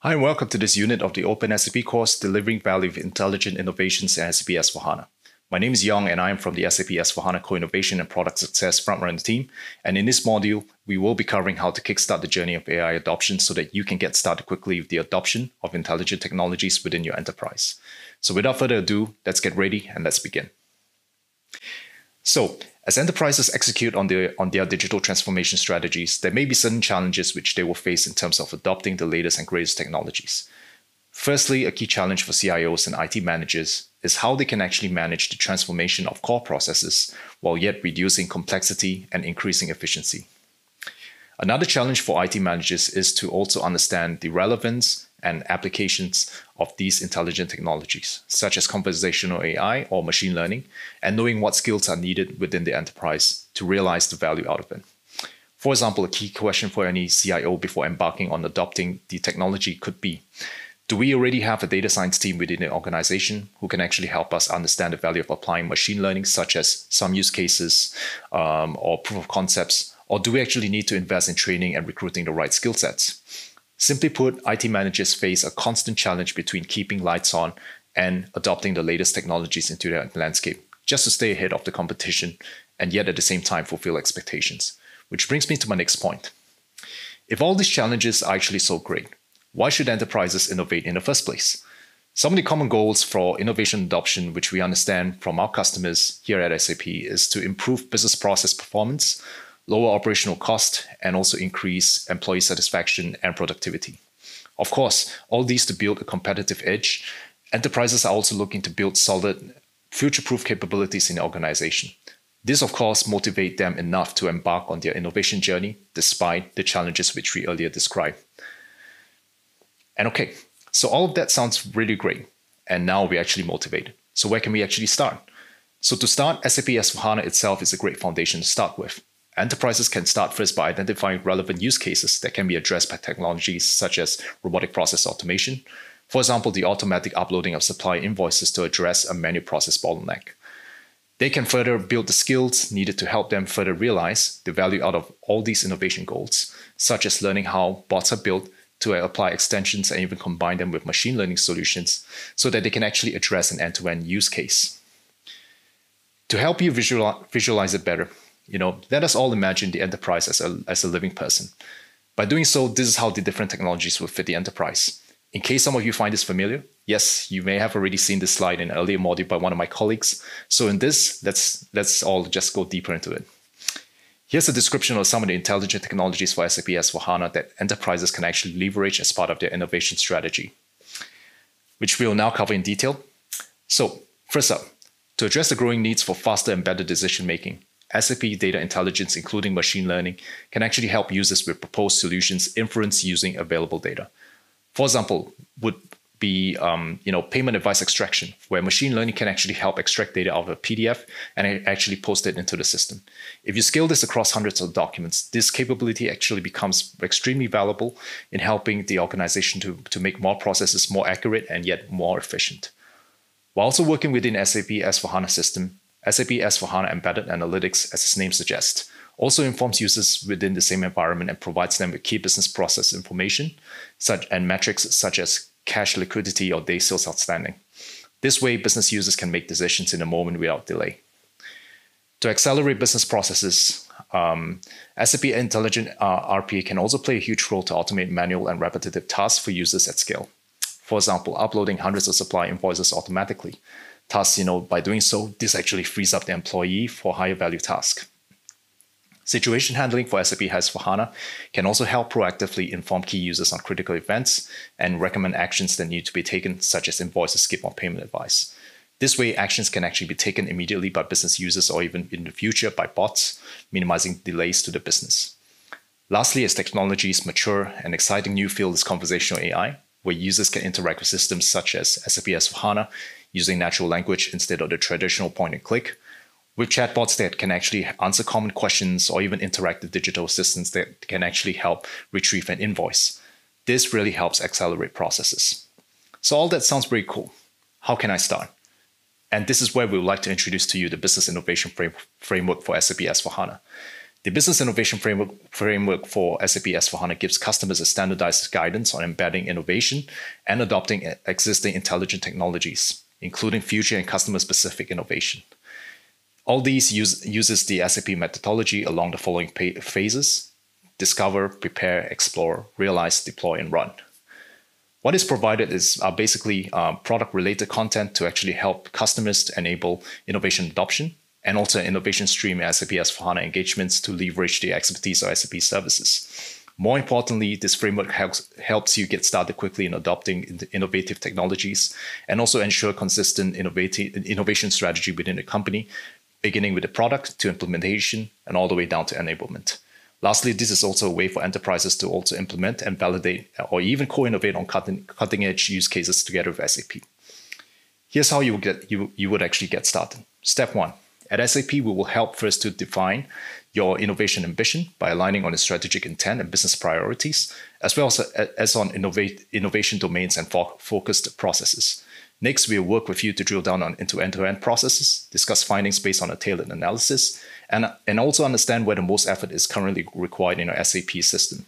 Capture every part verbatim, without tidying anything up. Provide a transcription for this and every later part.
Hi and welcome to this unit of the Open S A P course, Delivering Value with Intelligent Innovations in S A P S four HANA. My name is Yang and I am from the S A P S four HANA Co-Innovation and Product Success Frontrunner team. And in this module, we will be covering how to kickstart the journey of A I adoption so that you can get started quickly with the adoption of intelligent technologies within your enterprise. So without further ado, let's get ready and let's begin. So, as enterprises execute on their, on their digital transformation strategies, there may be certain challenges which they will face in terms of adopting the latest and greatest technologies. Firstly, a key challenge for C I Os and I T managers is how they can actually manage the transformation of core processes while yet reducing complexity and increasing efficiency. Another challenge for I T managers is to also understand the relevance and applications of these intelligent technologies, such as conversational A I or machine learning, and knowing what skills are needed within the enterprise to realize the value out of it. For example, a key question for any C I O before embarking on adopting the technology could be, do we already have a data science team within the organization who can actually help us understand the value of applying machine learning, such as some use cases um, or proof of concepts, or do we actually need to invest in training and recruiting the right skill sets? Simply put, I T managers face a constant challenge between keeping lights on and adopting the latest technologies into their landscape, just to stay ahead of the competition and yet at the same time fulfill expectations. Which brings me to my next point. If all these challenges are actually so great, why should enterprises innovate in the first place? Some of the common goals for innovation adoption, which we understand from our customers here at S A P, is to improve business process performance, lower operational cost, and also increase employee satisfaction and productivity. Of course, all these to build a competitive edge. Enterprises are also looking to build solid, future-proof capabilities in the organization. This, of course, motivates them enough to embark on their innovation journey, despite the challenges which we earlier described. And okay, so all of that sounds really great. And now we're actually motivated. So where can we actually start? So to start, S A P S four HANA itself is a great foundation to start with. Enterprises can start first by identifying relevant use cases that can be addressed by technologies such as robotic process automation. For example, the automatic uploading of supplier invoices to address a manual process bottleneck. They can further build the skills needed to help them further realize the value out of all these innovation goals, such as learning how bots are built to apply extensions and even combine them with machine learning solutions so that they can actually address an end-to-end use case. To help you visual- visualize it better, You know, let us all imagine the enterprise as a, as a living person. By doing so, this is how the different technologies will fit the enterprise. In case some of you find this familiar, yes, you may have already seen this slide in an earlier module by one of my colleagues. So in this, let's, let's all just go deeper into it. Here's a description of some of the intelligent technologies for S A P S four HANA that enterprises can actually leverage as part of their innovation strategy, which we will now cover in detail. So first up, to address the growing needs for faster and better decision-making, S A P data intelligence, including machine learning, can actually help users with proposed solutions inference using available data. For example, would be um, you know, payment advice extraction, where machine learning can actually help extract data out of a P D F and actually post it into the system. If you scale this across hundreds of documents, this capability actually becomes extremely valuable in helping the organization to, to make more processes more accurate and yet more efficient. While also working within S A P S four HANA system, S A P S four HANA Embedded Analytics, as its name suggests, also informs users within the same environment and provides them with key business process information such and metrics such as cash liquidity or day sales outstanding. This way, business users can make decisions in a moment without delay. To accelerate business processes, um, S A P Intelligent uh, R P A can also play a huge role to automate manual and repetitive tasks for users at scale. For example, uploading hundreds of supply invoices automatically. Tasks, you know, by doing so, this actually frees up the employee for higher value tasks. Situation handling for S A P S four HANA can also help proactively inform key users on critical events and recommend actions that need to be taken, such as invoices skip or payment advice. This way, actions can actually be taken immediately by business users or even in the future by bots, minimizing delays to the business. Lastly, as technologies mature, an exciting new field is conversational A I, where users can interact with systems such as S A P S four HANA using natural language instead of the traditional point and click, with chatbots that can actually answer common questions or even interactive digital assistants that can actually help retrieve an invoice. This really helps accelerate processes. So all that sounds pretty cool. How can I start? And this is where we would like to introduce to you the Business Innovation Framework for S A P S four HANA. The Business Innovation Framework, framework for S A P S four HANA gives customers a standardized guidance on embedding innovation and adopting existing intelligent technologies, including future and customer-specific innovation. All these use, uses the S A P methodology along the following phases: discover, prepare, explore, realize, deploy, and run. What is provided is uh, basically uh, product-related content to actually help customers to enable innovation adoption, and also innovation stream and S A P S four HANA engagements to leverage the expertise of S A P services. More importantly, this framework helps, helps you get started quickly in adopting innovative technologies and also ensure consistent innovative, innovation strategy within the company, beginning with the product to implementation and all the way down to enablement. Lastly, this is also a way for enterprises to also implement and validate or even co-innovate on cutting, cutting-edge use cases together with S A P. Here's how you, get, you, you would actually get started. Step one. At S A P, we will help first to define your innovation ambition by aligning on the strategic intent and business priorities, as well as, as on innovate, innovation domains and fo focused processes. Next, we will work with you to drill down on into end-to-end processes, discuss findings based on a tailored analysis, and, and also understand where the most effort is currently required in our S A P system.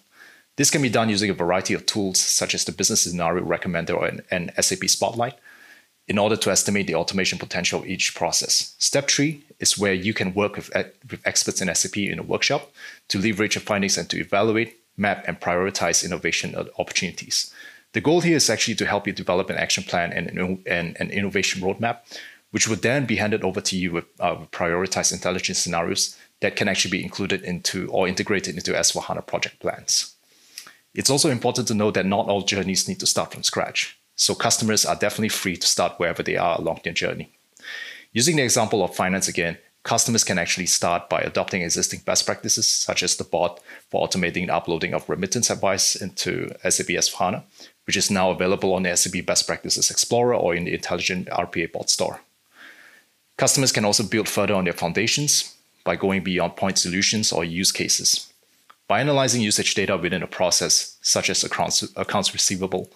This can be done using a variety of tools, such as the Business Scenario Recommender and S A P Spotlight, in order to estimate the automation potential of each process. Step three is where you can work with, with experts in S A P in a workshop to leverage your findings and to evaluate, map, and prioritize innovation opportunities. The goal here is actually to help you develop an action plan and an, an innovation roadmap, which would then be handed over to you with uh, prioritized intelligence scenarios that can actually be included into or integrated into S four HANA project plans. It's also important to know that not all journeys need to start from scratch. So customers are definitely free to start wherever they are along their journey. Using the example of finance again, customers can actually start by adopting existing best practices, such as the bot for automating the uploading of remittance advice into S A P S four HANA, which is now available on the S A P Best Practices Explorer or in the Intelligent R P A bot store. Customers can also build further on their foundations by going beyond point solutions or use cases. By analyzing usage data within a process, such as accounts, accounts receivable,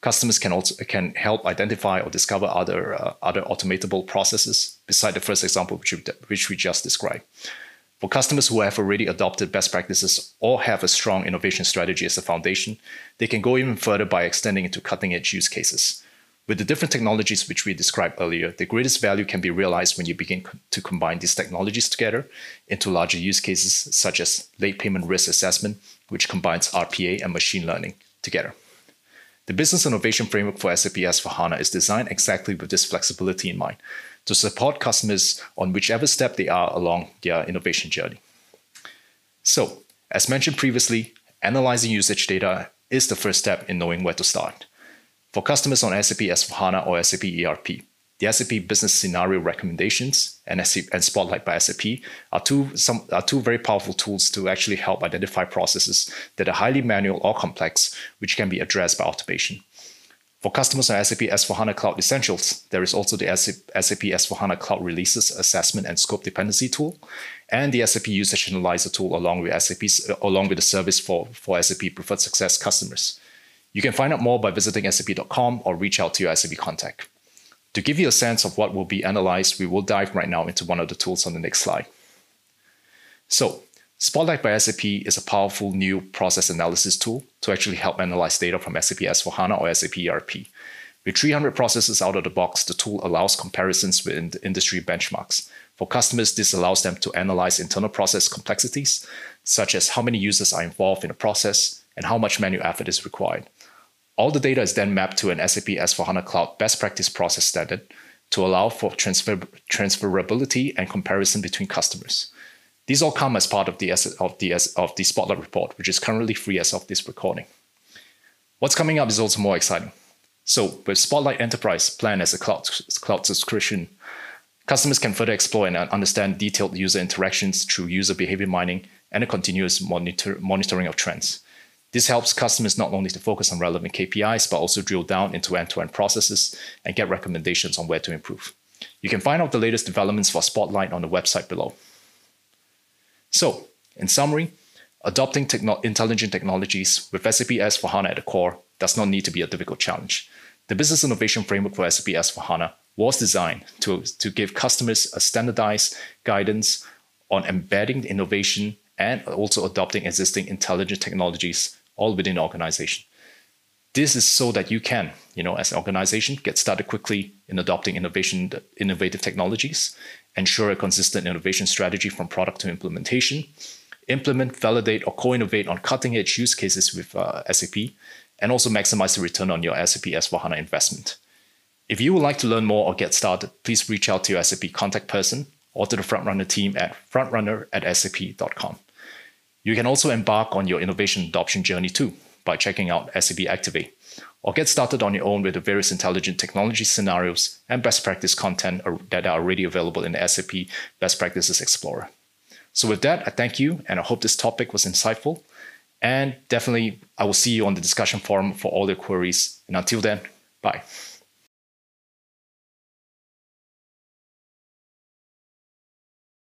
customers can also can help identify or discover other uh, other automatable processes beside the first example which we, which we just described. For customers who have already adopted best practices or have a strong innovation strategy as a foundation, they can go even further by extending into cutting-edge use cases. With the different technologies which we described earlier, the greatest value can be realized when you begin co to combine these technologies together into larger use cases such as late payment risk assessment, which combines R P A and machine learning together. The Business Innovation Framework for S A P S four HANA is designed exactly with this flexibility in mind to support customers on whichever step they are along their innovation journey. So, as mentioned previously, analyzing usage data is the first step in knowing where to start. For customers on S A P S four HANA or S A P E R P, the S A P Business Scenario Recommendations and Spotlight by S A P are two, some, are two very powerful tools to actually help identify processes that are highly manual or complex, which can be addressed by automation. For customers on S A P S four HANA Cloud Essentials, there is also the S A P S four HANA Cloud Releases Assessment and Scope Dependency Tool, and the S A P Usage Analyzer Tool along with, S A P's, along with the service for, for S A P Preferred Success customers. You can find out more by visiting S A P dot com or reach out to your S A P contact. To give you a sense of what will be analyzed, we will dive right now into one of the tools on the next slide. So, Spotlight by S A P is a powerful new process analysis tool to actually help analyze data from S A P S four HANA or S A P E R P. With three hundred processes out of the box, the tool allows comparisons with industry benchmarks. For customers, this allows them to analyze internal process complexities, such as how many users are involved in a process and how much manual effort is required. All the data is then mapped to an S A P S four HANA Cloud Best Practice Process Standard to allow for transfer transferability and comparison between customers. These all come as part of the, of, the, of the Spotlight report, which is currently free as of this recording. What's coming up is also more exciting. So with Spotlight Enterprise planned as a cloud, cloud subscription, customers can further explore and understand detailed user interactions through user behavior mining and a continuous monitor, monitoring of trends. This helps customers not only to focus on relevant K P Is, but also drill down into end-to-end processes and get recommendations on where to improve. You can find out the latest developments for Spotlight on the website below. So, in summary, adopting techno- intelligent technologies with S A P S four HANA at the core does not need to be a difficult challenge. The Business Innovation Framework for S A P S four HANA was designed to, to give customers a standardized guidance on embedding innovation and also adopting existing intelligent technologies all within the organization. This is so that you can, you know, as an organization, get started quickly in adopting innovation, innovative technologies, ensure a consistent innovation strategy from product to implementation, implement, validate, or co-innovate on cutting-edge use cases with uh, S A P, and also maximize the return on your S A P S four HANA investment. If you would like to learn more or get started, please reach out to your S A P contact person or to the Frontrunner team at frontrunner at S A P dot com. You can also embark on your innovation adoption journey too, by checking out S A P Activate, or get started on your own with the various intelligent technology scenarios and best practice content that are already available in the S A P Best Practices Explorer. So with that, I thank you, and I hope this topic was insightful. And definitely, I will see you on the discussion forum for all your queries. And until then, bye.